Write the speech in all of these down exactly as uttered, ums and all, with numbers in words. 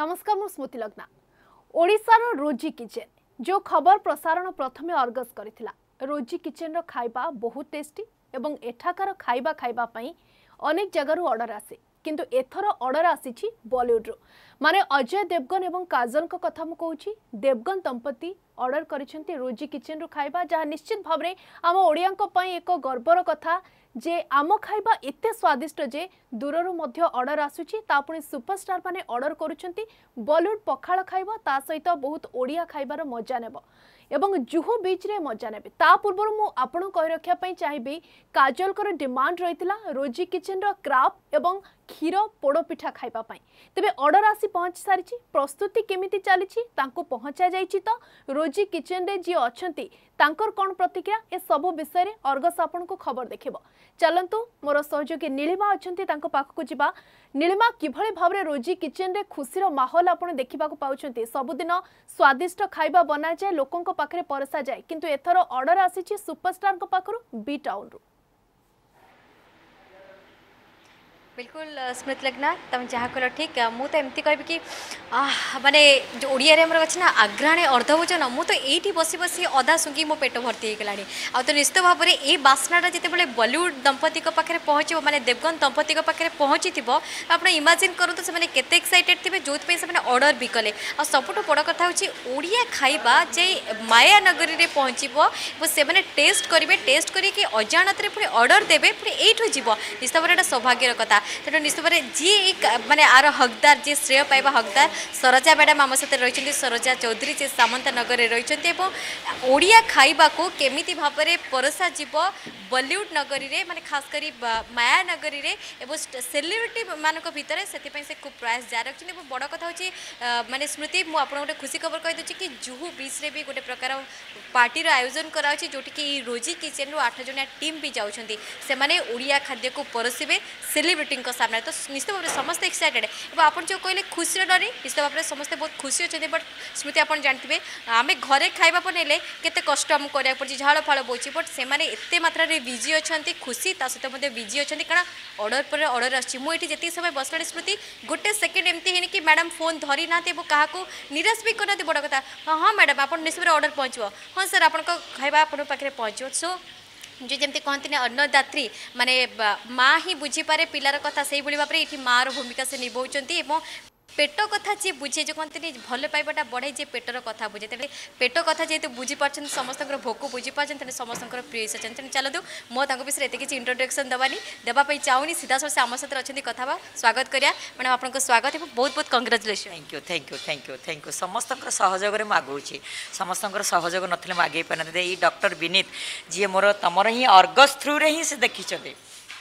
नमस्कार मु स्मृति लग्ना ओडिशार रोजी किचेन जो खबर प्रसारण प्रथमे अर्गस करिथिला। रोजी किचेन रो खाइबा बहुत टेस्टी एवं एठाकार खाइबा खाइबा पई अनेक जगह ऑर्डर आसे, किंतु एथर ऑर्डर आसीछि बॉलीवुड रो। माने अजय देवगन एवं काजोल को कथा मु कहूछि। देवगन दंपति ऑर्डर करिसेंति रोजी किचेन रो खाइबा, जहा निश्चित भाव रे आम ओडिया को पई एक गर्वर कथा जे आम खाइबा एते स्वादिष्ट जे दूररु मध्य ऑर्डर आसुछि। ता पुणी सुपरस्टार माने ऑर्डर करूछंती। बॉलीवुड पखाळ खाइबा ता सहित बहुत ओडिया खाइबार मजा नेबो एवं जुहू बीच रे मजा नेबे। ता पूर्व मु आपन कहि रखिया पई चाहबी काजोल कर डिमांड रहितला रोजी किचेन रो क्राप एवं खीरो पोडो पिठा खाइबा पई। तबे ऑर्डर आसी पहुंच सारिछि, प्रस्तुति केमिति चालिछि, तांको पहुंचा जाइछि। तो रोजी किचेन रे जे अछंती तांकर कोन प्रतिक्रिया ए सब विषय रे अर्गस आपन को खबर देखिबो। चलंतु मोर सहयोगी नीलिमा अछंती, तांको पाखकु जिबा। नीलिमा, किभळे भाबरे रोजी किचेन रे खुशी रो माहौल आपन देखिबाकु पाउछंती? सबुदिन स्वादिष्ट खाइबा बना जाय, लोकंक पाखरे परसा जाय, किंतु एथर ऑर्डर आसीछि सुपरस्टार को पाखरु बी टाउन रो। बिल्कुल स्मृति लगना, तुम जहाँ कल ठीक। मुझे एमती कह कि माने जो ओडिया रे हमर अछि ना आग्राणे अर्धभोजन, मु तो एठी बसी बसी अदा सुंगी मो पेट भर्ती होगलाणी। आ तो निश्चित भाव में ये बास्नाटा जितेबाला बॉलीवुड दंपति को पाखे पहुँच, माने देवगन दंपति को पाखे पहुँची थी, आप इमाजिन करूँ तो से केते एक्साइटेड थे जो ऑर्डर भी कले। आ सबुठ बड़ कथा होछि ओडिया खाइबा जे माया नगरी में पहुँचो, से टेस्ट करेंगे, टेस्ट करके अजाणत पुणी ऑर्डर देवे, पुणी एठू जीव। निश्चित भाव सौभाग्यर कथा। तेणु निश्चित भाव जी एक माने आर हकदार जी श्रेय पाइबा हकदार सरोजा मैडम आम सहित रही। सरोजा चौधरी जी सामंत नगर में रही। ओडिया खाइबा को केमिति भाव में परसा जीव बॉलीवुड नगरी रे, माने खास करी माया नगरी रे एवं सेलिब्रिटी मानक भितर से खूब प्रयास जारी रखिंट। बड़ कथा होची माने स्मृति मु आपन गोटे खुशी खबर कहि दोची कि जुहू बीच रे भी गोटे प्रकार पार्टी रो आयोजन करा होची, जोटी कि रोजी किचेन रो आठ जनिया टीम भी जाउछंती। से माने ओडिया खाद्य को परसिबे सेलिब्रिटी को सामने। तो निश्चित भाव में समस्त एक्साइटेड और आपन जो कहले खुशी डरे निश्चित भाव में समस्त बहुत खुशी अच्छे। बट स्मृति आपन जानथिबे आमे घरे खाइबा पनेले केते कष्ट हम करिया पड़छि, झाड़ फाड़ बोछि, बट से माने एते मात्रा विजी अच्छे खुशी सहित विजी अच्छे कारण ऑर्डर पर ऑर्डर आठ जी समय बसला। स्मृति गोटे सेकेंड एमती है कि मैडम फोन धरी ना क्या निराश भी करना। बड़ कथा। हाँ हाँ मैडम आप निश्चित ऑर्डर पहुँचो। हाँ सर आप खाइबा आप पहुँचो। सो जो जमी कहते हैं अन्नदात्री माने माँ ही बुझीपे पिलार कथा, से भाव में ये माँ भूमिका से निभाव। पेट कथा जी बुझे जो कहते भल पाइबाटा बढ़े जे पेटर कथा बुझे, तेज पेट कथा जेहतु बुझीपार समस्त भोक बुझीपार समस्त प्रेस अच्छे। तेनाली चलो मो विषय ये किसी इंट्रोडक्शन दवानी देवाई चाहूनी, सीधा सर से आम सहित अच्छे कथ स्वागत करा। मैडम आपको स्वागत है, बहुत बहुत congratulation. Thank you thank you thank you thank you. समस्त सहयोग में आगे समस्त सहयोग ना आगे पारे। ये डॉक्टर विनीत जी मोर तुम ही अर्गस थ्रु रे ही देखी,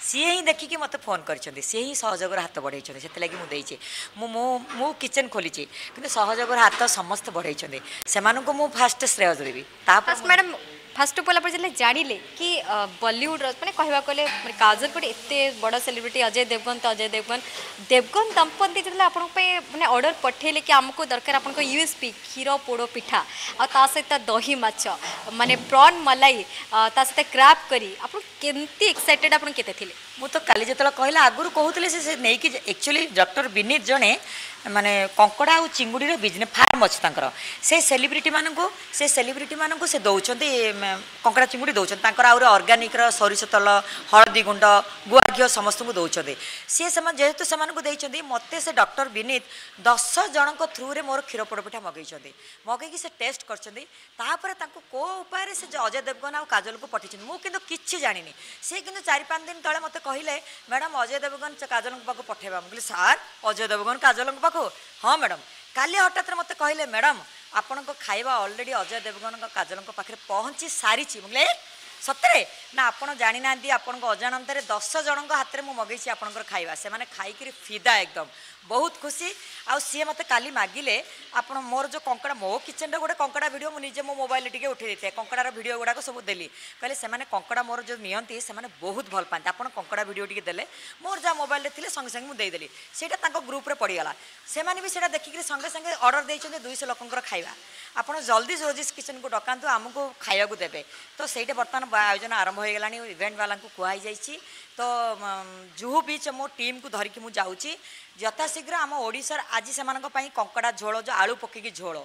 सी ही देखिकी मतलब फोन कर, सी ही सहयोग हाथ बढ़ाई से लगी मुझे मु किचेन खोली कि सहयोग हाथ समस्त बढ़ाई से मु फास्ट श्रेय देवी। मैडम फास्ट ऑफ ऑल आप जानिले कि बॉलीवुड मैंने कहवा गले काजोल गोटे एत बड़ सेलिब्रिटी अजय देवगन। तो अजय देवगन देवगन दंपति जो आप मैंने ऑर्डर पठेले कि आमको दरकार आपको यूएसपी खीर पोड़ो पिठा आ सहित दही माछ माने प्रॉन मलाई ता सहित क्राप करी आप केमती एक्साइटेड आप केते? मु तो काली जो कहला आगुरी कहूँ से नहीं कि एक्चुअली डॉक्टर विनीत जड़े माने कंकड़ा और चिंगुड़ी बिजनेस फार्म अच्छे तर से सेलिब्रिटी मानक से सेलिब्रिटी मानक से दौर कंकड़ा चिंगुड़ी दौरान आगे अर्गानिक सोरिष तेल हलदी गुंड गुआ घी समस्त को दौर सी से जेहेतु से मत से डॉक्टर विनीत दस जन थ्रु रे मोर क्षीर पोड़ पिठा मगैई मगैक से टेस्ट करपर को उपाय से अजय देवगन और काजोल को पठे। मुझे कि जानी सी कि चार पाँच दिन तेल मत कहले मैडम अजय देवगन काजोल पाक पठेबा। मुझे सार अजय देवगन काजोल पाक? हाँ मैडम। काली हठात मत कहले मैडम आपण को खाइबा ऑलरेडी अजय देवगन काजोल पाखे पहुँची सारी। मुझे सतरे ना आपड़ जाणी ना आपण अजाणत दस जन हाथ में मगैई आपंकर खाइबा। से खाइक फिदा एकदम बहुत खुशी। आउ सी मत काली मागिले आप मोर जो कंकड़ा मो किचन रे गोटे कंकड़ा भिडियो मुझे मो मोबाइल टे उठे देते कंकड़ार भिडियो गुड़ाक सब देली। कहले से कंकड़ा मोर जो नियंती से बहुत भल पाते आप कंकड़ा भिडियो टे दे मोर जहाँ मोबाइल रे थिले संगे संगे मुदेदेली से ग्रुप रे पड़गला। से भी देखिक संगे संगे ऑर्डर देते दुई सौ लोकंर खाइबा। आप जल्दी रोजी किचन को डकातु आमको खाइबा देते। तो सही बर्तमान आयोजन आरंभ हो गलानी। इवेंट वाला कहु तो जुहू बीच मो टीम को धरिकी मुझे जाऊँगी। शीघ्र आम ओडार आज से कंकड़ा झोल जो आलू पकईकी झोल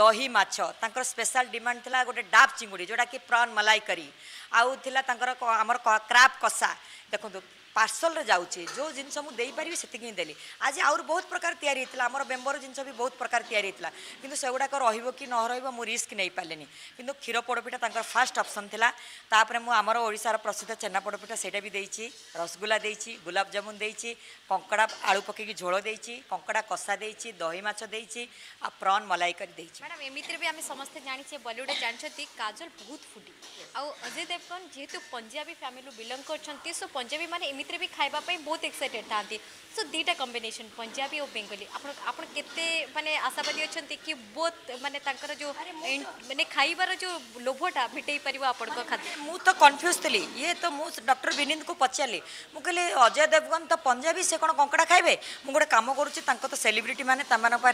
दही माछ तांकर स्पेशल डिमांड था गोटे डाब चिंगुड़ी जोटा कि प्रॉन मलाई करी आमर क्राब कसा देखो पार्सल जाऊँगी जो जिनस मुझे से देली आज आउर बहुत प्रकार या आम बेम्बर जिनस भी बहुत प्रकार या कि सेगुड़ाक रि न रु रिस्क नहीं पारे कि क्षीर पोड़पिठा फास्ट ऑप्शन थिला तापर मुझे ओडिशार प्रसिद्ध छेना पोड़पिठा सेटा भी देइछि रसगुल्ला देइछि गुलाब जामुन देइछि कंकड़ा आलू पकईकी झोल देइछि कंकड़ा कसा देइछि दही माछ देइछि आ प्रॉन मलाई करी देइछि। मैडम एमितिर भी आमे समस्त जानिछे बॉलीवुड जानछथि काजोल बहुत फुडी आ अजय देवगन जेतु पंजाबी फैमिली बिलोंग करछथि सो पंजाबी माने एमितिर भी खाइबा पई बहुत एक्साइटेड थांथि सो दीटा कॉम्बिनेशन पंजाबी और बेंगली आपण आपण केते माने आशावादी अछथि कि बहुत माने तांकर जो माने खाइबार जो लोभटा मिटेई परिबो आपण को खाते मु तो कन्फ्यूज थली ये तो मु डॉक्टर विनीत को पचारली मु कहले अजय देवगन तो पंजाबी से कौन कंकड़ा खाइबे मु गोटे काम करूँ तो सेलिब्रिटी मैंने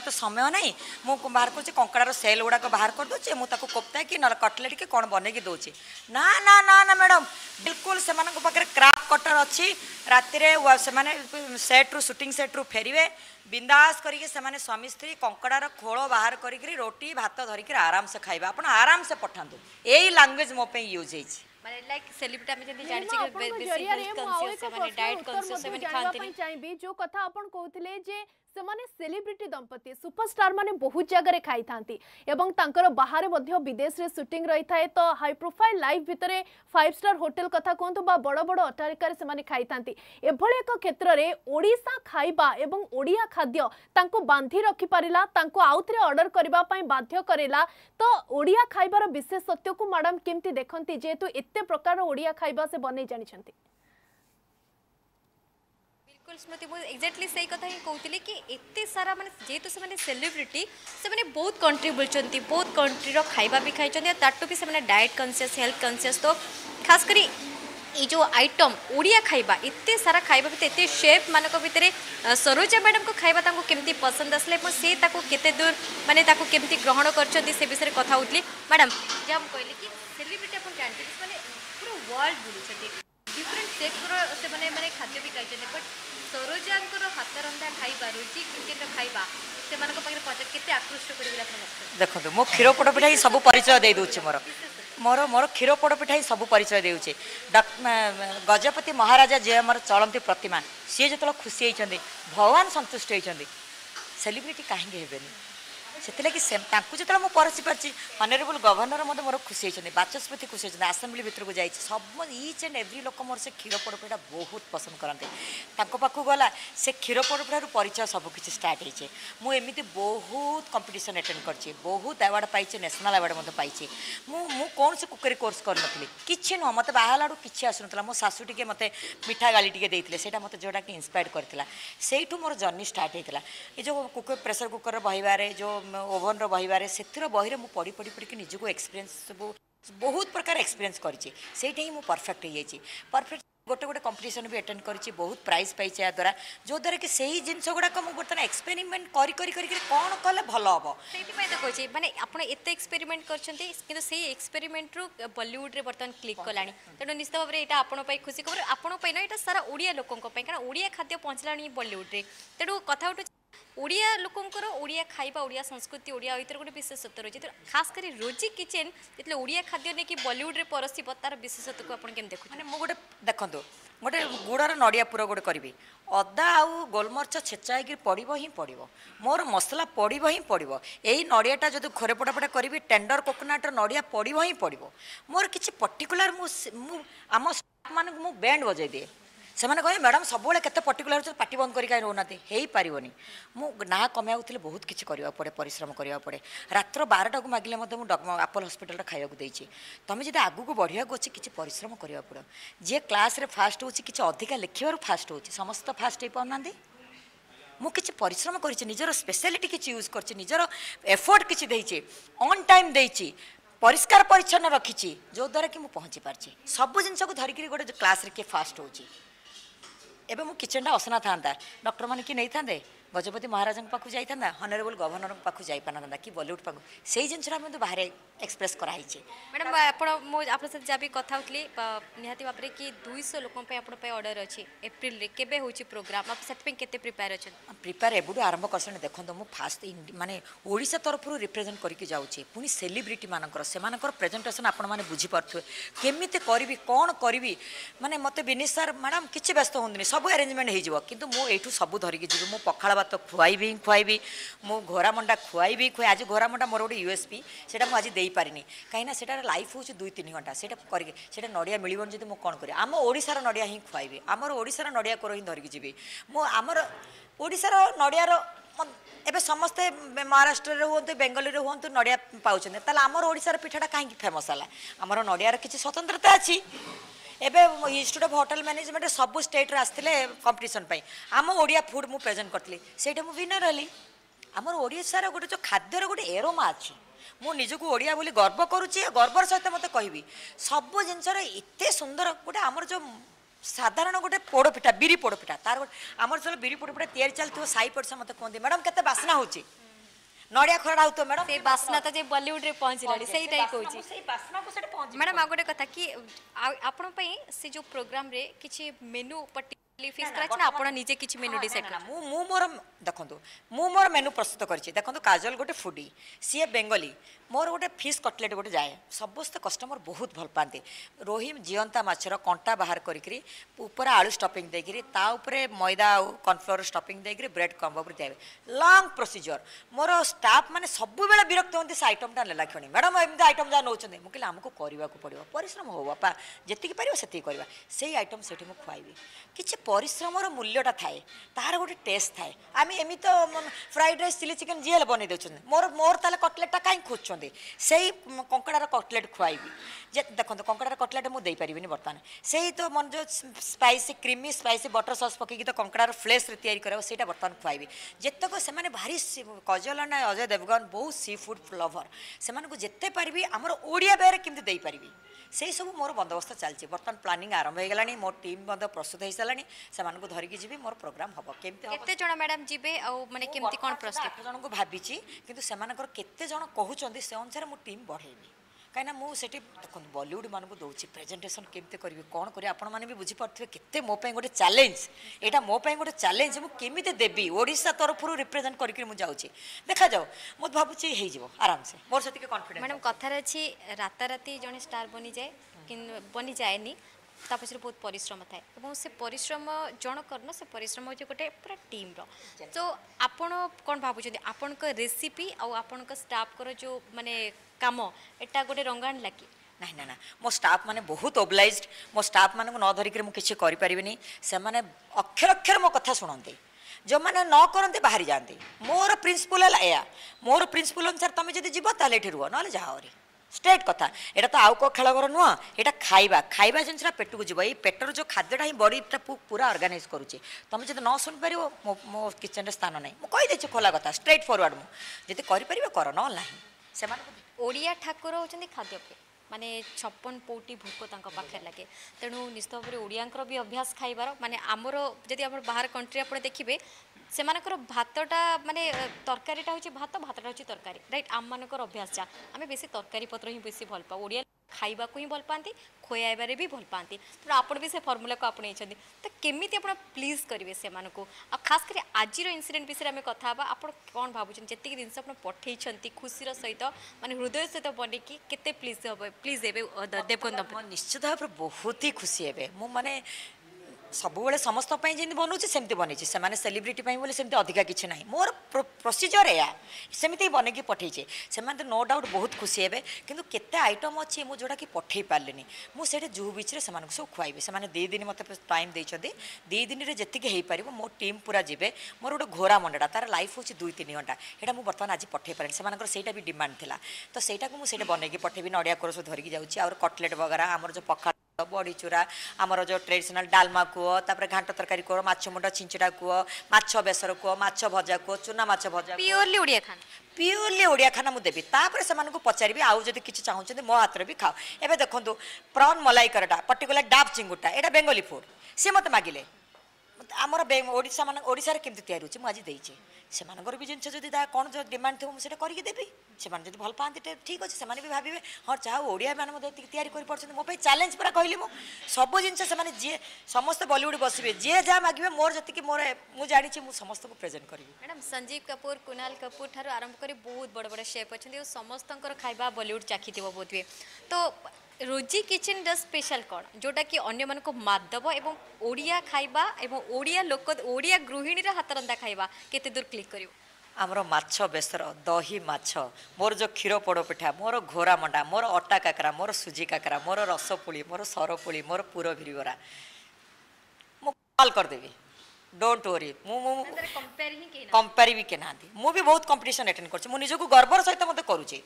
तो समय ना मु बाहर कर कंकड़ार सेल गुड़ाक बाहर कर दूचे मुझे कोफ्ता कि ना कटलेट कि कौन बनईकि दूचे ना ना ना ना मैडम बिल्कुल से पाखे क्राफ्ट कटर अच्छी राति सेट्रु सुटिंग सेट्रु फेरवे बिंदास करके से स्वामी स्त्री कंकड़ार खोल बाहर करी रोटी भात धरिक आराम से खाइबा आप आराम से पठातु यही लांगुएज मो पे यूज होई माने लाइक सेलिब्रिटी में जति जानि कि बेसिक कॉन्सेप्ट माने डाइट कॉन्सेप्ट माने खानते चाहिबी जो कथा आपण कहूतले जे से माने सेलिब्रिटी दंपति सुपरस्टार माने बहुत जगह रे खाई थांती एवं तांकर बाहर मध्य विदेश रे शूटिंग रही थाए तो हाई प्रोफाइल लाइफ भितरे फाइव स्टार होटल कथा कोंतो बा बड़ बड़ अटारिकार से माने खाई थांती एभळे एक क्षेत्र रे ओडिसा खाइबा एवं ओडिया खाद्य तांको बांधी रखि परिला तांको आउतरे ऑर्डर करबा पई बाध्य करेला तो ओडिया खाइबार विशेषत्व को मैडम केमती देखंती जेतु इत्ते प्रकार ओडिया खाइबा से बने जानि छंती स्मृति मुझे एक्जाक्टली सही कथा ही कहते कि एते सारा माने जेतु से माने सेलिब्रिटी से माने बहुत कंट्री बुलचंती बहुत कंट्री रो खाइबा भी खाई चंती ताटो भी से माने डाइट कॉन्शियस हेल्थ कॉन्शियस तो खास करी ये जो आइटम ओडिया खाइबा एते सारा खाइबा भी एते शेफ मानको भितरे सरोजा मैडम को खाइबा ताको केमती पसंद आसले पर से ताको केते दूर माने ताको केमती ग्रहण करछथि से विषय कथा उठली मैडम जे हम कहले कि सेलिब्रिटी अपन जानथि माने पूरा वर्ल्ड बुलचंती डिफरेंट सेक्टर से माने माने खाद्य भी खाइछने बट सरोजांकर हाथ रंधा खाइबा रुचि क्रिकेट खाइबा से मानको पाखे पचत केते आकृष्ट करिवला देखो मो खीरो पोड़ पिठा ही सब परिचय दे दोछि मोर मोर मोर खीरो पोड़ पिठा ही सब परिचय देउछि गजपति महाराजा जे हमर चलंती प्रतिमा से जतलो खुशी हेछन्दे भगवान संतुष्ट हेछन्दे सेलिब्रिटी काहेंगे हेबेनी सेतले कि सेम ताकू जतलो मो परसि परछि ऑनरेबल गवर्नर मते मोर खुशी हेछन्दे वाचस्पति खुशी हेछन्दे असेंबली भितर को जाईछि सब ईच एंड एवरी लोक मोर से खीरो पोड़ पिठा बहुत पसंद करते ताको पाखु गला से खीरो पोड़ पिठार परिचय सब किछि स्टार्ट हेछि मु एमिति बहुत कंपटीशन अटेंड करछि बहुत अवार्ड पाइछि नेशनल अवार्ड मते पाइछि मु मु कोन से कुकरी कोर्स करनथली किछि न मते बाहालाडू किछि आसनतला मो सासु टिके मते मिठा गाली टिके देइतले सेटा मते जोडा कि इंस्पायर करथिला सेइठु मोर जर्नी स्टार्ट हेतिला ए जो कुकर प्रेशर कुकर बहिबारे जो ओभन रो बहिबारे से बही में पढ़ी पढ़ी पढ़ी निजको एक्सपीरियंस सब बहुत प्रकार एक्सपीरियंस करी सेठी ही परफेक्ट हो जाए परफेक्ट गोटे गोटे कंपटीशन भी अटेंड करी बहुत प्राइज पाई या द्वारा जो द्वारा कि सही जिनस गुड़ाक बर्तमान एक्सपेरिमेंट करी करी करी कौन कले भल हम से कहे मैंने आपड़ एत एक्सपेरिमेंट कर सही एक्सपेरिमेंट रू बॉलीवुड रे बर्तमान क्लिक कला तेणु निश्चित भाव में यहाँ आपई खुशी खबर आपई ना ये सारा ओडिया लोकों कहना ओडिया खाद्य पहुँचला बॉलीवुड में तेणु कथा ओडिया लोकंकर ओडिया खाइबा ओडिया संस्कृति ओडिया इतर गोटे विशेषत्व रही है खास करी रोजी किचेन जितने ओडिया खाद्य नहीं कि बॉलीवुड रे परसिब तार विशेषत्व को आपन केम देखु माने मो गोटे देखंतो गोटे गुड़र नड़िया पूरा गोटे करी अदा आउ गोलमरिच छेचा होकर पड़ो ही पड़ो मोर मसला पड़ो ही पड़ो यही नड़ियाटा जो घोरे पटापटा करी टेंडर कोकोनटर नड़िया पड़ो ही पड़ो मोर किसी पर्टिकुलर आम स्टाफ मान बैंड बजाई दिए से कहे मैडम सब केते पर्टिकुलर पार्टी बंद करी कहीं रोना हो पारे मुझे कमे बहुत किसी पड़े परिश्रम करने पड़े रात्र बारटा को मागिले आपल हस्पिटल खाइबा देती तुम्हें जब आगू बढ़िया अच्छे किसी परिश्रम करने पड़ो जी क्लास रे फास्ट हो कि अधिका लिखवर फास्ट हो समस्त फास्ट हो पाना मु किसी परिश्रम कर स्पेशलिटी किसी यूज कर एफर्ट किसी देती ऑन टाइम देती परिष्कार परिच्छन रखी जो द्वारा कि पहुँची पार्टी सब जिनस को धरिकी गोटे क्लास रे किए फास्ट हो एवं मु किचेनटा असना था डॉक्टर मैंने कि नहीं था गजपति महाराज पाक जाता हनरेबल गवर्नर पाक जाता कि बॉलीवुड पाक से जिनसा तो बाहर एक्सप्रेस कराई मैडम आप जहाँ भी कथ निहाती भाव में कि दुईश लोक अर्डर अच्छी एप्रिल के प्रोग्राम आप प्रिपेयर अच्छा प्रिपेयर एवं आरंभ कर देखो मुझे फास्ट मानने ओडिशा तरफ रिप्रेजेंट करके जाऊँगी पुणी सेलिब्रिटी मानकर से प्रेजेंटेशन आपण मैंने बुझीपे केमी करी कौन करी मैंने मत विनीत सर मैडम किसी व्यस्त होनी सब आरेंजमेंट हो कि मुझू सब धरिकी जी मो पखाड़ भात खुआबी खुआबी मो घोरा मंडा खुआबी खुआ आज घोरा मंडा मोर गोटे यूएसपी से आज दे पारिनी कहीं लाइफ हूँ दुई तीन घंटा से करके नड़िया मिलन जी मुझे कौन करें आम ओडार नड़िया हिं खुआबी आमर ओडार नड़िया कोर हिं धरिकी जी मो आमर ओडार नड़ियार एबे समस्ते महाराष्ट्र रे होंतु बेंगलोर रे होंतु नड़िया पाउछन ताले हमर ओडिसा रे पिठाटा काहेकि फेमस होला हमर नड़िया रे किछि स्वतंत्रता अछि एबे इंस्टीट्यूट ऑफ होटल मैनेजमेंट सब स्टेट रे आस्थिले कंपटीशन पई हम ओडिया फूड मु प्रेजेंट करतली सेटा मु विनर हली हमर ओडिसा रे गोटे जो खाद्यर गोटे एरोमा अछि मो निजको ओडिया बोली गर्व करूछि गर्वर सहित मते कहबी सब जिंस रे इते सुंदर गोटे हमर जो साधारण गोटे पोड़पिठा बिरी पोड़पिठा तार गोटे आमर चलो बिरी पोड़पिठा तैयारी चलती साई पड़सा मत कहते मैडम केते बासना होची नड़िया खरड़ा होतो मैडम से बासना तो जे बॉलीवुड रे पहुंचि लाडी सही टाइप होची सही बासना को सेट पहुंचि मैडम आ गोटे कथा कि आपण पई से जो प्रोग्राम रे किछि मेनू पर्टिकुलरली फिक्स करा छना आपण निजे किछि मेनू डिसाइड करा मु मु मोर देखंतु मु मोर मेनू प्रस्तुत करछि देखंतु काजल गोटे फूडी सीए बेंगली मोर गोटे फिश कटलेट गोटे जाए समस्त कस्टमर बहुत भल पाते रोही जीवंता माछर कंटा बाहर करी ऊपर आलू स्टफिंग देकर ताऊपे मैदा कॉर्नफ्लोर स्टफिंग देकर ब्रेड कम्बो दे लंग प्रोसीजर मोर स्टाफ मैंने सब बेले विरक्त होती से आइटमटा नेला क्षणी मैडम एमती आइटम जहाँ नौ मुझे आमको पड़ो परिश्रम हो बापा जी पार से सही आइटम से खुआबी किसी परिश्रम मूल्यटा थाए तार गोटे टेस्ट थाए आम एम तो फ्राइड रईस चिली चिकेन जी हेल्ले बन दे मोर मोर ताले कटलेटा कहीं खोज से कंकड़ार कटलेट खुआबी देखो कंकड़ार कटलेट मुझे पारे बर्तमान से तो मन जो spicy creamy spicy butter sauce पकईकि तो कंकड़ार फ्लेश तैयारी कर सहीटा बर्तमान खुआबी जतक से भारी कजल ना अजय देवगन बहुत सी फूड लवर से जिते पारि आमर ओडिया बेहतर केमती पारि से सब मोर बंदोबस्त चलती बर्तमान प्लानिंग आरंभ हो गलानी मोर टीम बंद प्रस्तुत हो सारा से धरिकी जी मोर प्रोग्राम हम केमती जन मैडम जी मैंने केमती कौन प्रस्तुत जन को भाभी कि से केते जन कहते से अनुसार मो टीम बढ़ेबी कहीं मुझे देखो बॉलीवुड मानक दूसरी प्रेजेंटेशन केमती करी कौन करें आपने भी बुझीपे के मो गोटे चैलेंज यहाँ मो गोटे चैलेंज मुझे देवी ओडिशा तरफ रिप्रेजेंट करके मुझे देखा जाओ मुझे भावुची हो आराम से मोर से कॉन्फिडेंस मैडम कथार अच्छी राताराती जड़े स्टार बनी जाए कि बनी जाए ता पछरे बहुत परिश्रम थाए और से परिश्रम जण करन से परिश्रम हो गोटे पूरा टीम रो तो आपण कोन भाबुछन आपण को रेसिपी और आपण को स्टाफ को जो माने काम एटा गोटे रंगाण लाकी ना ना ना मो स्टाफ माने बहुत ओब्लाइज्ड मो स्टाफ माने न धरि के मु किछि करि परिबेनी से माने अक्षर अक्षर मो कथा सुनंते जो मैंने न करते बाहरी जाते मोर प्रिंसिपल या मोर प्रिंसिपल अनुसार तुम जब जीव ताले एठी रुओ न जाओरी स्ट्रेट कथा एटा तो आउ को खेलघर नुह एटा खाइबा खाइबा जिनसा पेट को जीव ये पेटर जो खाद्यटा ही बॉडी पूरा ऑर्गेनाइज करुचे तुम जब न सुन पार मो मो किचन स्थान ना मुझे खोला कथा स्ट्रेट फॉरवर्ड मुझे कर कर ना से ओडिया ठाकुर होचंदी खाद्यपे माने छप्पन पोटी भोक पाखे लगे तेणु निश्चित भाव में ओडिया भी अभ्यास खाइबार माने आमर जब आप बाहर कंट्री आप देखिए से भातटा माने तरकारीटा होची भात भातटा होची तरकारी राइट आम मानकर अभ्यास जा आम बेसी तरकारी पत्र ही बेसी भल पाऊ ओडिया खाइबा को ही भल पाती खोयाइबारे भी भल पाती तो आपण भी से फर्मुला को आपण आछन तो केमिति आपण प्लीज करिवे से मानको आ खास करी आजिर इन्सिडेंट विषय आमे कथा हबा आपण कोन भाबुछन जति दिन से आपण पठै छंती खुशीर सहित माने हृदय सहित बने की केते प्लीज हबे प्लीज एबे देवकन अपन निश्चित भाव बहुत ही खुशी हेबे मु माने सब बेले समस्त जमी बनाऊँचे सेमती बन से सेलिब्रिटी बोले सेमती अधिका किसी ना मोर प्रोसीजर या सेमती बन कि पठे से नो डाउट बहुत खुशी हे कितु केते आइटम अच्छे मुझे जोटा कि पठे पारे मुझे जू बीच में सब खुआबी से दी दिन मत टाइम देते दी दिन में जीक हो पार मो टीम पूरा जीवे मोर गोटे घोरा मंडा तार लाइफ हूँ दुई तीन घंटा यहाँ मुझे बर्तमान आज पठे पारे से भी डिमांड था तो सहीटा को मुझे बन कि पठेबी नड़िया कोर सब धरिकी जाऊँगी और कटलेट वगैरह आमर जो पखा बड़ी चूरा आमर जो ट्रेडिशनल डालमा कहो तापर घाट तरकारी कहो माछ मुंडा छिंचड़ा कहो माछ बेसर कहो माछ भजा कहो चुना माछ भजा प्योरली ओडिया खाना प्योरली ओडिया खाना मुझे देवी तापर से मानको पचारि आउ जदि किछि चाहूँ मो हाथ भी खाओ एबे देखंतु प्रॉन मलाई करटा पर्टिकुलर डाब चिंगुटा एटा बेंगली फूड से मत मागिले आमर ओडिशा मान ओडिशा रे केमती तयार होची म आज देइचे सेमान कर भी जिंस जदी दा कोन डिमांड थे म सेटा करिके देबी सेमान जदी भल पांती ठीक अछि सेमान भी भाबिबे हर चाहो ओडिया मान मते तयार करि पड़छन मो पे चैलेंज पूरा कहली मो सब जिंस सेमान जे समस्त बॉलीवुड बसिबे जे जा मागिबे मोर जति कि मोर मु जानि छी मु समस्त को प्रेजेंट करिबे। मैडम संजीव कपूर कुणाल कपूर थारो आरंभ करी बहुत बड़ बड़ शेफ अछि ओ समस्त कर खाइबा बॉलीवुड चाखीथिबो बोथबे तो रोजी किचन दा स्पेशल कौन जोटा कि अन्य मन को माधव एवं ओडिया खाइबा एवं ओडिया लोक ओडिया गृहिणी हाथ रंधा खाइबा केते दूर क्लिक करियो आमर माछ बेसर दही माछ मोर जो क्षीर पोड़ पिठा मोर घोरा मंडा मोर अटा काकरा मोर सुजी काकरा मोर रसपुली मोर सरपुली मोर पूर भिरी बरा मो कॉल कर देबी डोंट वरी मु मु कंपेयर ही के ना कंपेयर भी के ना मु भी बहुत कंपटीशन अटेंड करछ मु निजो को गर्वर सहित मते करू छी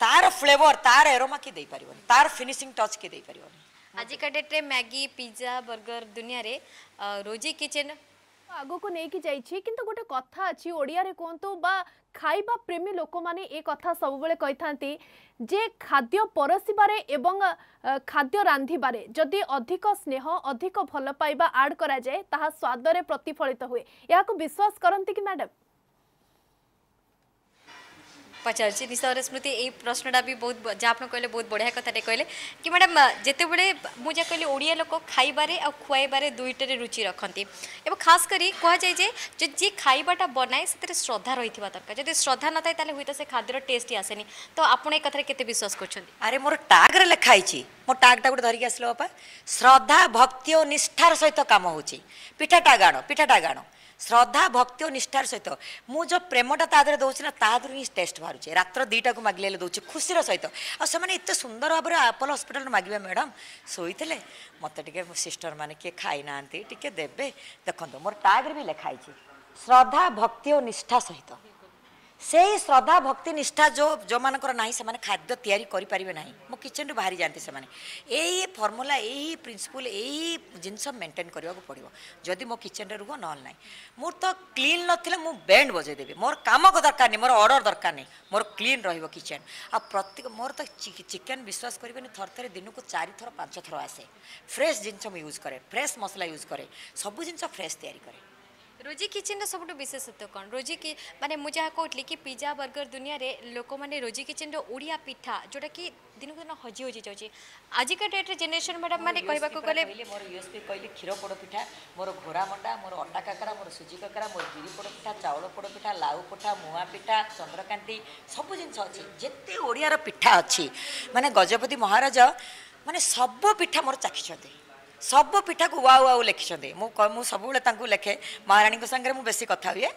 तार फ्लेवर तार एरोमा के दे पारिबो तार फिनिशिंग टच के दे पारिबो आज का डेट रे मैगी पिज्जा बर्गर दुनिया रे रोजी किचन आगो को नेकी जाईछि किंतु गोटे कथा अछि ओडिया रे कोंतो बा खाइबा प्रेमी लोक माने ए कथा सब बेले कहिथांती जे खाद्य परसी बारे एवं खाद्य रांधी बारे जदि अधिक स्नेह अधिक भल पाइबा ऐड करा जाय ताहा स्वाद रे प्रतिफलित होए या को विश्वास करंती कि मैडम पचारची निशा स्मृति ये प्रश्नटा भी बहुत जहाँ आप कहले बहुत बढ़िया कथाटे कहले कि मैडम जिते बड़े मुझे कहली ओडिया लोक खाइबारे आ खुआबारे दुईटे रुचि रखती और खास करी कह जाए जे जी खाइबाटा बनाए से श्रद्धा रही दरकार जब श्रद्धा न था हूँ तो से खाद्यर टेस्ट ही आसेनी तो आपने एक कथा के विश्वास करे मोर टैग्रे लिखाई मो टैग्टा गोटे धरिकी आसल बापा श्रद्धा भक्ति और निष्ठार सहित कम हो पिठा टाग आण पिठा टाग आण श्रद्धा भक्ति और निष्ठार सहित मु जो प्रेमटा तादर दौना तादर ही टेस्ट बाहर रात्र दुईटा को मागिले दौर खुशी सहित आने एत सुंदर भाव में आपोल हस्पिटाल मागे मैडम शोले मत सिस्टर मैंने किए खाई ना टे देवे देखो मोर टैग्रे भी लिखाई श्रद्धा भक्ति और निष्ठा सहित से श्रद्धा भक्ति निष्ठा जो जो मानकर ना से खाद्य तैयारी करि परिबे ना मो किचन रू बाहरी जानते से यही फर्मूला यही प्रिंसिपल यही जिनस मेंटेन करने को पड़ो जदि मो किचन रुह ना मोर तो क्लीन नथिले मु बैंड बजे देबी मोर काम को दरकार नहीं मोर ऑर्डर दरकार नहीं मोर क्लीन रहिबो किचन आ प्रत्येक मोर तो चिकन विश्वास करेनि थर थर दिन को चारि थर पांच थर आसे फ्रेश जिनस मु यूज करे फ्रेश मसला यूज करे सब जिनस फ्रेश तैयारी करे रोजी किचन सब विशेषत्व कौन रोजी कि माने मुझे कहली कि पिज्जा बर्गर दुनिया रे लोक मैंने रोजी किचन ओडिया पिठा जोटा कि दिन दिन हजि हजि जाऊँगी आजिका डेट्रे जेनेसन मैडम मैंने कहवाक गले मोर यूएसपी कहली क्षीर पोड़ पिठा मोर घोरा मंडा मोर अटा काकरा मोर सुजी काकरा मोर बिरी पोड़ पिठा चाउल पोड़ पिठा लाउ पिठा मुआ पिठा चंद्रकांती सब जिनस अच्छे जिते ओडिया पिठा अच्छी माने गजपति महाराज माने सब पिठा मोर चाखिछते सब पिठा को वाओ वाओ लिखिं मु सब लेखे महाराणी सागर मुझे बेसी कथा हुए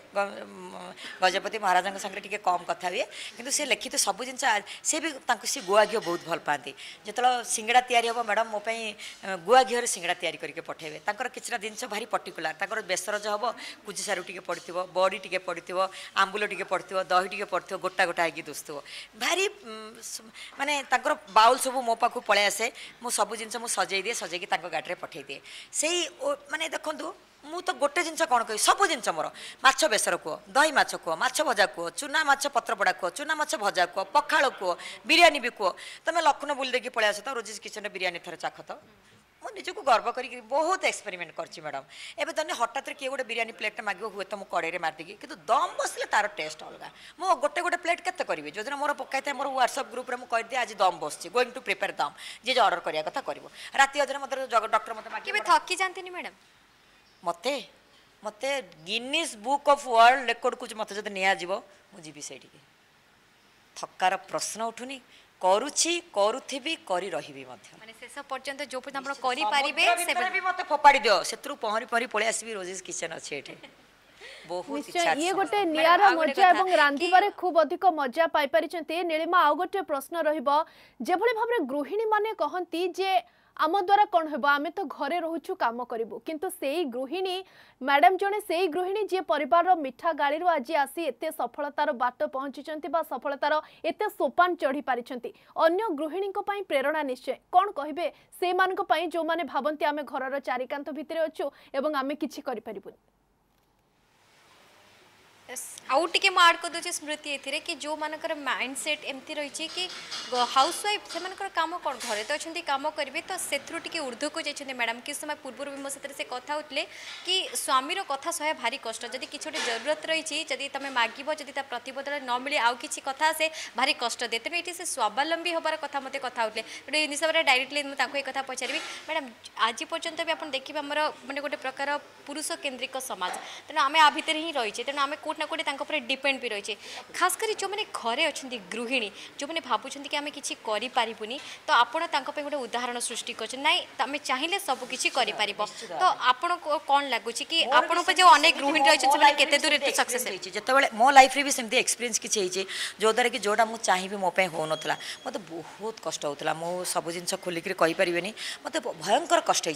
गजपति महाराजा सागर टी कम कथा हुए कि सी लिखित सब जिन सी भी सी गुआ घी बहुत भल पाती जो सिंगड़ा तैयारी हम मैडम मोप गुआ घीवर सिंगड़ा तैयारी करके पठेबे किछना जिनस भारी पर्टिकुलर बेसर जो हम कुजी सारू टी पड़ी बड़ी टी पड़ी आंबुल टी पड़ी दही टी पड़ी गोटा गोटा होगी दुस भारी माने बाउल सब मो पाखु पलै आसे मु सब जिन सजे दिए सजेक गाड़ी पठे दिए से माने देखु मु तो गोटे जिन कौन कह सब जिन मोर माछ बेसर कह दही माछ कह माछ भजा कह चुना माछ पत्रपड़ा कह चुना माछ भजा कह पखाड़ कह बिरयानी भी कह तुम लखनऊ बुल देखिए पलैस तो रोजी किचन बिरयानी थर चाख तो मु निजक गर्व कर बहुत एक्सपेरिमेंट करछि मैडम एबे तने हठात किए गोटे बिरयानी प्लेट मागियो हुए तो मु कड़े मारदेगी कितु दम बसले तार टेस्ट अलग मु गोटे गोटे प्लेट केते करिवे जो दिन मोर पकाई था मोर व्हाट्सएप ग्रुप रे मु कहि दे आज दम बसछि गोइंग टू प्रिपेयर दम जे जे ऑर्डर करिया कथा करबो राती अदर मत डॉक्टर मत मागियो केबे थकी जानतिनी मैडम मते मते Guinness book of world record कुछ मते जदि निया जीवो मु जीबी सेठी थक्कार प्रश्न उठुनी करूछि करूथिबी करी रहिबी मध्य माने शेष पर्यंत जो आपण करी पारिबे से भी मते फोपाडी दियो सेतरु पहरी पहरी पळे आसीबी रोजीज किचन अछि एठे बहुत इच्छा ये गोटे नियारा मजा एवं रांधी बारे खूब अधिक मजा पाई परिचते नीलिमा आ गोटे प्रश्न रहिबो जे भले भाबरे गृहिणी माने कहंती जे आम द्वारा कौन होबा आमे तो घरे रहुछु काम करिवु किंतु सेही गृहिणी मैडम जने सेही गृहिणी जे परिवार रो मिठा गाली रो आज आसी एते सफलतार बाट पहुंचीचंती बा सफलतार एते सोपान चढ़ी पारिचंती अन्य गृहिणी को पई प्रेरणा निश्चय कोन कहबे से मान को पई जो माने भाबंती आमे घर रो चारिकांत भितरे अछु एवं आमे किछि करि परिबु आउटे मार्क स्मृति ये कि जो मानकर माइंड सेट एमती रही कि हाउसवाइफ से मानकर काम कौन घरे तो अच्छा कम करेंगे तो से ऊर्धव को जाइए मैडम किस समय पूर्व भी मो से कथ होते कि स्वामीर कथा सहे भारी कष्ट जदि किसी गोटे जरूरत रही जदि तुम मागिब जदि ता प्रतिबदल न मिले आउ कि कथा से भारी कष्ट दे तेणु ये से स्वावलम्बी हबार कथ मत कथ होते गोटे हिसाब से डायरेक्टली मुझे एक पचारि मैडम आज पर्यटन भी आप देखिए आम मैंने गोटे प्रकार पुरुष केन्द्रिक समाज तेना आम आ भर ही रही तेना आम कौट ना कौटे डिपेंड भी रही है खास कर जो मैंने घरे अच्छा गृहिणी जो मैंने भावुं कि आम किसी करूनी तो आपड़े गोटे उदाहरण सृष्टि करें चाहिए सबकि तो आप कौन लगुच कि आप जो अनेक गृहिणी रही दूर सक्सेस जिते मो लाइफ भी सेमती एक्सपीरियंस किसी जोद्वारा कि जोटा मुझे चाहिए मोप हो ना मत बहुत कष्ट होता मो सब जिन खोलिक पारे मत भयंकर कष्ट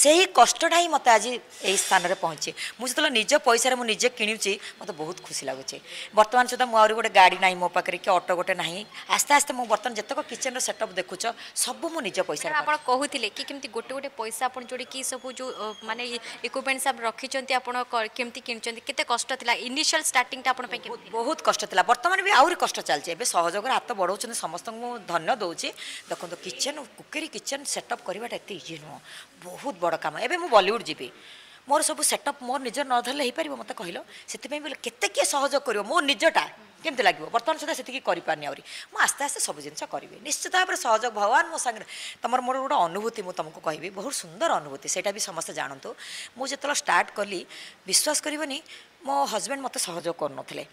से ही कष्टा ही मत आज यही स्थान में पहुँचे मुझे निज पैसा मुझे कि मत बहुत खुशी लगुचे बर्तमान सुधा मो गोटे गाड़ी ना मो पाखे कि अटो गोटे ना आस्ते आस्ते मो बर्तमान जितक किचेन सेटअप देखुच सब मो निज पैसा आप कहते कि केमती गोटे गोटे पैसा आप जोड़ी कि सब जो माने इक्विपमेंट सब रखी आपति कित कष्ट इनिशियल स्टार्टिंग बहुत कष्ट था बर्तमान भी आहरी कष्ट चलती है सहयोग हाथ बढ़ाऊँ समस्त धन्य दौचे देखो किचेन कुकेरी किचेन सेटअप करवाटा एत इजी नुह बहुत बड़ काम एवं मुझे बॉलीवुड जी मोर सब सेटअप मोर निज नधरले हो मत कहल से बोले केते किए सहयोग कर मो निजटा केमती लगे बर्तमान सुधा से पारे आहरी मुझे आस्ते आस्ते सब जिन करी निश्चित भाव में सहयोग भगवान मो सागर तुम मोर गोटे अनुभूति मुझे तुमको कहि बहुत सुंदर अनुभूति सेटा भी समस्त जानतु मुझे जो स्टार्ट कली विश्वास करनी मो हजबैंड मत सहयोग कर नथिले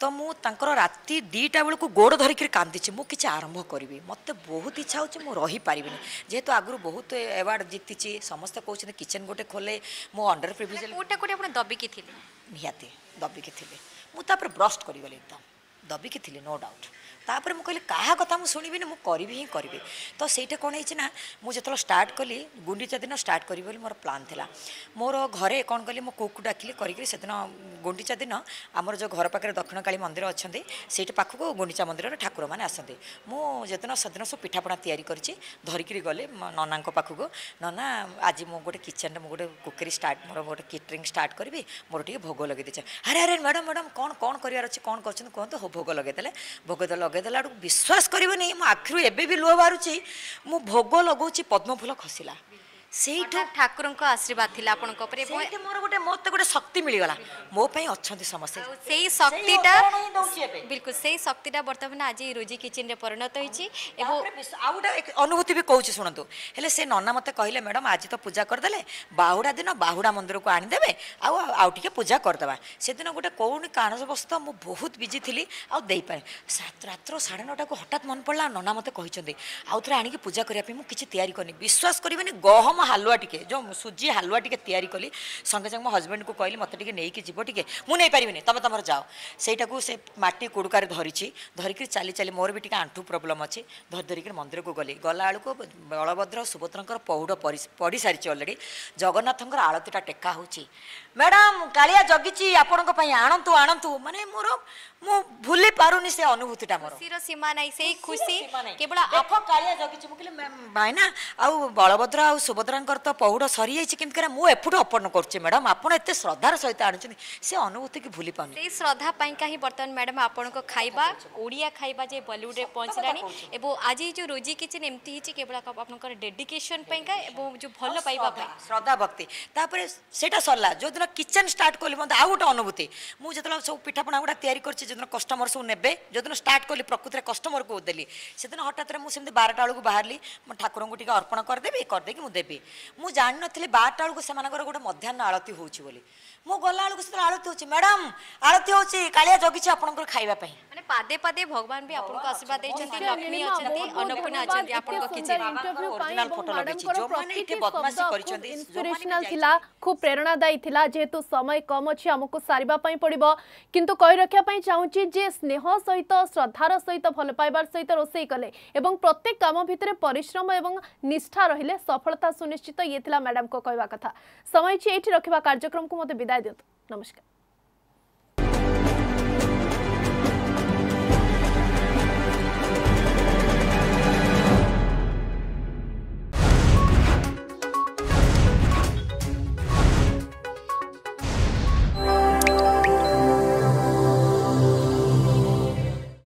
तो मुझे राति दीटा बेल को गोड़ धरिक कांदी मु किसी आरंभ करी मत बहुत इच्छा हो रही पारे जेहेतु आगु बहुत एवार्ड जीति समस्त कौन किचेन गोटे खोले मो अंडर प्रिविलेज कोटा कोटा आपन दबिकी थिले निहाती दबिकी थिले मुझे ब्रस्ट करगली एकदम दबिकी थिले नो डाउट तापर मु कहली कहा कथा मु सुनिबि न मु करबि ही करबि तो सेटा कोन हिच ना मु जतलो स्टार्ट कली गुंडीचा दिन स्टार्ट करी बोली मोर प्लान थिला मोर घरे कोन कली मो कुकु डाकिले करिके सेदिन गुंडीचा दिन हमर जो घर पाखरे दक्षिण काली मंदिर अछंदे सेटा पाखको गुंडीचा मंदिर ठाकुर माने आसंदे मु जतनो सदिन सो पिठापणा तयारी करछि धरिकरी गले ननांको पाखको नना आज मु गोटे किचन मु गोटे कुकरी स्टार्ट मोर गोटे केटरिंग स्टार्ट करबि मोर टिके भोग लगे देछ अरे अरे मैडम मैडम कोन कोन करियार अछि कोन करछन कोन तो भोग लगे देले भोग दल देला विश्वास करबनी मो आखिर एबे भी लुह बारुची मो भोग लगौची पद्मफुल खसिला सेठ ठाकुर को आशीर्वाद थिला आपन को परे मोर गोटे मत गोटे शक्ति मिल गला मो पई अछंती समस्या सेही शक्तिटा बिल्कुल सेही शक्तिटा वर्तमान आज रोजी किचन रे परिणत होईची एबो आउटा अनुभूति भी कहूची सुनंतो हेले से नन्ना मते कहले मैडम आज तो पूजा कर देले बाहुडा दिन बाहुडा मंदिर को आनी देबे आउ आउ टिके पूजा कर देबा से दिन गोटे कोन कारणवश मो बहुत बिजी थिली आउ देई पाए सात रात्र साढ़े नौ को हठात मन पड़ला नन्ना मते कहिचंदी आउ थरे आनी के पूजा करिया पे मु किछि तयारी करनी विश्वास करबनी गहम हालुआ टिके जो सुजी हालुआ टिके तैयारी कली संगे संगे मो हजबैंड को कहली मत टिके जीव टिके मुझे पारे तुम तुम जाओ सेटा को से माटी कुड़ुकार धरी धरिकी चली चली मोर भी टिके आंठू प्रोब्लेम अच्छी धर धरिक मंदिर को गली गला बेलू बलभद्र सुभद्रंकर पौड़ पढ़ी सारी अलरेडी जगन्नाथंकर आलतीटा टेका होची मैडम कालिया जगिची आपनको पई आणंतु आणंतु माने मोर मु भूली पारुनी से अनुभूतिटा मोर सिर सीमा नाही सेही खुशी केवल आफो कालिया जगिची मुकले भाई ना आउ बलभद्र आउ सुभद्रांकर तो पहुड सरी जाईची केम करा मु एपुड अपर्ण करछी मैडम आपण एते श्रद्धार सहित आणछनी से अनुभूति की भूली पाउनी सेही श्रद्धा पई काही बर्तन मैडम आपनको खाइबा ओडिया खाइबा जे बॉलीवुड रे पहुंचरानी एबो आजि जो रोजी किचन एमती हिची केवल आपनकर डेडिकेशन पई का एबो जो भलो पाइबा पई श्रद्धा भक्ति तापर सेटा सरला जो किचन स्टार्ट कली मत आउ गोटे अनुभूति मुझे जो सब पिठापणा गुड़ा तैयारी करछि जदन कस्टमर सब ने जो स्टार्ट कली प्रकृति कस्टमर को देली से दिन हठात मुझे बारटा बेलू बाहर मो ठाकुर को अर्पण करदेवी करदे मुझे मुझे जान नी बारटा बेलू से गोटे मध्याह्न आलती होली मो गला बेलू से आलती हो मैडम आलती हो कालिया जगिची आपनकर खाइबा पई माने पादे पादे भगवान भी आपनको आशीर्वाद दैछथि लक्ष्मी अछथि अन्नपूर्णा अछथि आपनको किचन इंटरव्यू पई फोटो लगेछि जो माने इथे बदमाशी करिसथि इंस्पिरेशनल थिला खूब प्रेरणादायी थिला जेतु समय कम अछि हमको सारिबा पई पड़िबो किंतु कहि रखिया पई चाहुछि जे स्नेह सहित श्रद्धार सहित भल पाइबार सहित रोसेई कले एवं प्रत्येक काम भितरे परिश्रम एवं निष्ठा रहिले सफलता सुनिश्चित ये थिला मैडम को कहबा कथा समय छि एठी रखिबा कार्यक्रम को मते विदाई दियत नमस्कार।